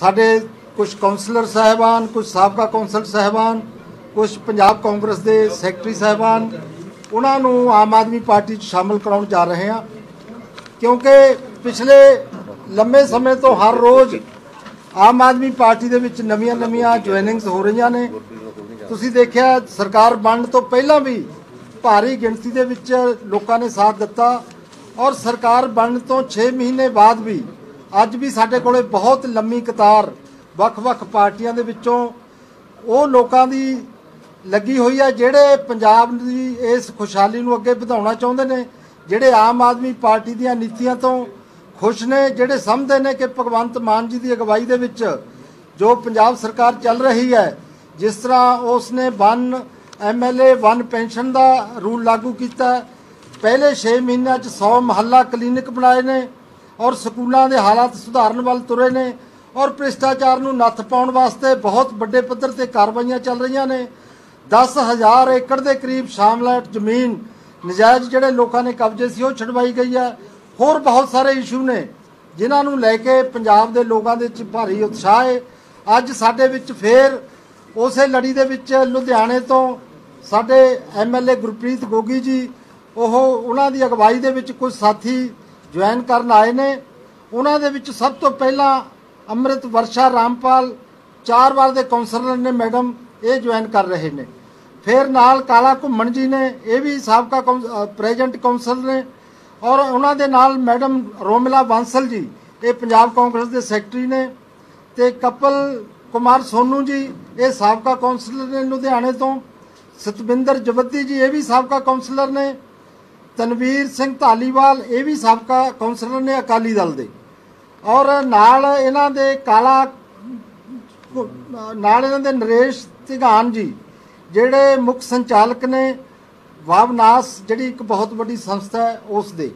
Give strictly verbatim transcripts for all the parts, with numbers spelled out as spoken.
साढ़े कुछ काउंसलर साहबान, कुछ सबका काउंसल साहबान, कुछ पंजाब कांग्रेस के सैकटरी साहबान, उन्होंने आम आदमी पार्टी शामिल कराने जा रहे हैं क्योंकि पिछले लंबे समय तो हर रोज़ आम आदमी पार्टी के नवी नवी ज्वाइनिंग्स हो रही ने। तुसीं देखिया सरकार बन तो पहला भी भारी गिणती दे विच लोकां ने साथ दिता और सरकार बन तो छे महीने बाद भी अज भी साडे कोले बहुत लंबी कतार वख-वख पार्टियां दे विचों वो लोकां दी लगी हुई है जिहड़े पंजाब दी इस खुशहाली नूं अगे वधाउणा चाहुंदे ने, जिहड़े आम आदमी पार्टी दीआं नीतियां तो खुश ने, जिहड़े समझदे ने कि भगवंत मान जी दी अगवाई दे विच जो पंजाब सरकार चल रही है जिस तरह उसने one M L A one pension का रूल लागू किया, पहले छे महीनों में सौ महला क्लीनिक बनाए ने और स्कूलों के हालात सुधारन वाल तुरे ने और भ्रिष्टाचार को नत्थ पाने वास्ते बहुत बड़े पद्धर पर कार्रवाइयां चल रही ने। दस हज़ार एकड़ के करीब शामलाट जमीन नजायज़ जोड़े लोगों ने कब्जे से वह छुड़वाई गई है। होर बहुत सारे इशू ने जिन्होंने लैके पंजाब के लोगों के भारी उत्साह है। अज साडे विच फिर उस लड़ी के लुधियाने तो साडे M L A Gurpreet Gogi ji वह उन्हों की अगवाई दे विच कुछ साथी ज्वाइन करन आए ने। उन्होंने विच सब तो पहला अमृत वर्षा रामपाल चार बार के कौंसलर ने मैडम ये ज्वाइन कर रहे हैं। फिर नाल काला घुम्मन जी ने यह भी सबका कौ प्रेजेंट कौंसल ने और उन्होंने नाल मैडम रोमिला बांसल जी ये पंजाब कांग्रेस के सैकटरी ने। तो कपिल कुमार सोनू जी ये सबका कौंसलर ने लुधियाने तो। सतविंदर जवदी जी ये भी सबका कौंसलर ने। तनवीर सिंह धालीवाल ये भी सबका कौंसलर ने अकाली दल दे और नाल इन्हां दे काला नाल इन्हां दे नरेश धिगान जी जिहड़े मुख संचालक ने वावनास जिहड़ी एक बहुत बड़ी संस्था है उस दे।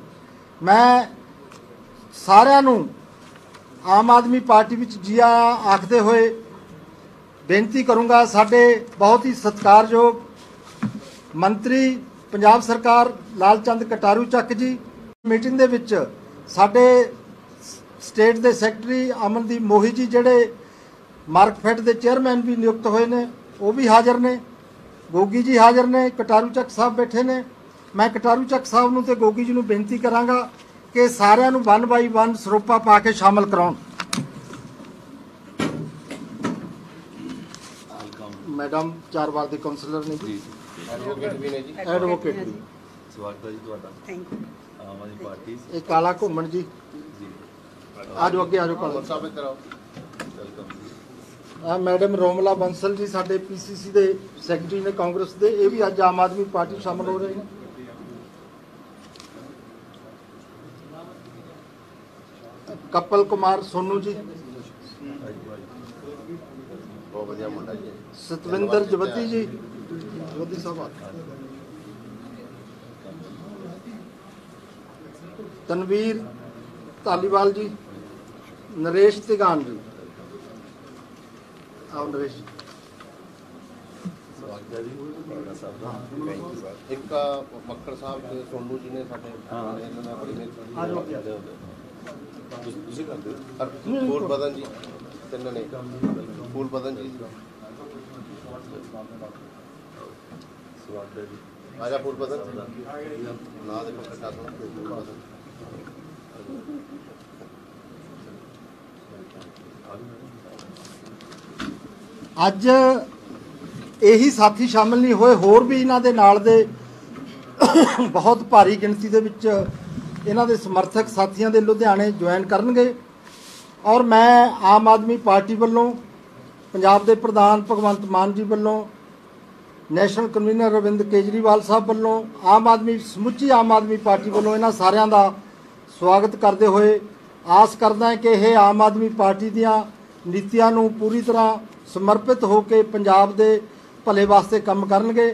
मैं सारिआं नूं आम आदमी पार्टी विच जी आया आखदे होए बेनती करूँगा। साडे बहुत ही सत्कारयोग मंत्री पंजाब सरकार लाल चंद कटारूचक जी मीटिंग दे विच साडे स्टेट दे सैकटरी अमनदीप मोही जी जिहड़े मार्कफेड दे चेयरमैन भी नियुक्त होए ने वो भी हाज़र ने। गोगी जी हाज़र ने, कटारूचक साहब बैठे ने। मैं कटारूचक साहब नूं ते गोगी जी नूं बेनती कराँगा कि सारिआं नूं वन बाई वन सरोपा पा के शामिल कराउण। मैडम चार बार के काउंसलर ने जी, एडवोकेट भी ने जी, एडवोकेट भी। स्वागत है जी ਤੁਹਾਡਾ। Thank you. Aam Aadmi party ਇਹ ਕਾਲਾ ਘੁੰਮਣ जी जी आज ਅੱਗੇ ਆਜੋ ਕਾਲਾ ਸਾਹਿਬ ਇੱਧਰ ਆਓ। ਵੈਲਕਮ। ਆ ਮੈਡਮ ਰੋਮਲਾ ਬੰਸਲ ਜੀ ਸਾਡੇ ਪੀਸੀਸੀ ਦੇ ਸੈਕਟਰੀ ਨੇ ਕਾਂਗਰਸ ਦੇ, ਇਹ ਵੀ ਅੱਜ ਆਮ ਆਦਮੀ ਪਾਰਟੀ ਸ਼ਾਮਲ ਹੋ ਰਹੇ ਨੇ। कपिल कुमार सोनू जी बहुत बढ़िया मुंडा जी। सतविंदर जवदी जी जवदी साहब। तनवीर धालीवाल जी, नरेश धिगान जी आओ नरेश जी। एक मक्कड़ साहब सोनू जी ने फूल बदन जी तीन ने फूल बदन जी आजा फूल बदन ना देखो कटा अज यही साथी शामिल नहीं होए। होर भी इन्हां दे नाल दे बहुत भारी गिणती दे विच इन्हां दे समर्थक साथियों के लुधियाने ज्वाइन करनगे और मैं आम आदमी पार्टी वालों पंजाब के प्रधान भगवंत मान जी वालों नैशनल कन्वीनर अरविंद केजरीवाल साहब वालों आम आदमी समुची आम आदमी पार्टी वालों इन्हां सारियां दा स्वागत करते हुए आस करदा है कि यह आम आदमी पार्टी दीआं नीतियां नूं पूरी तरह समर्पित होकर पंजाब दे भले वास्ते काम करनगे।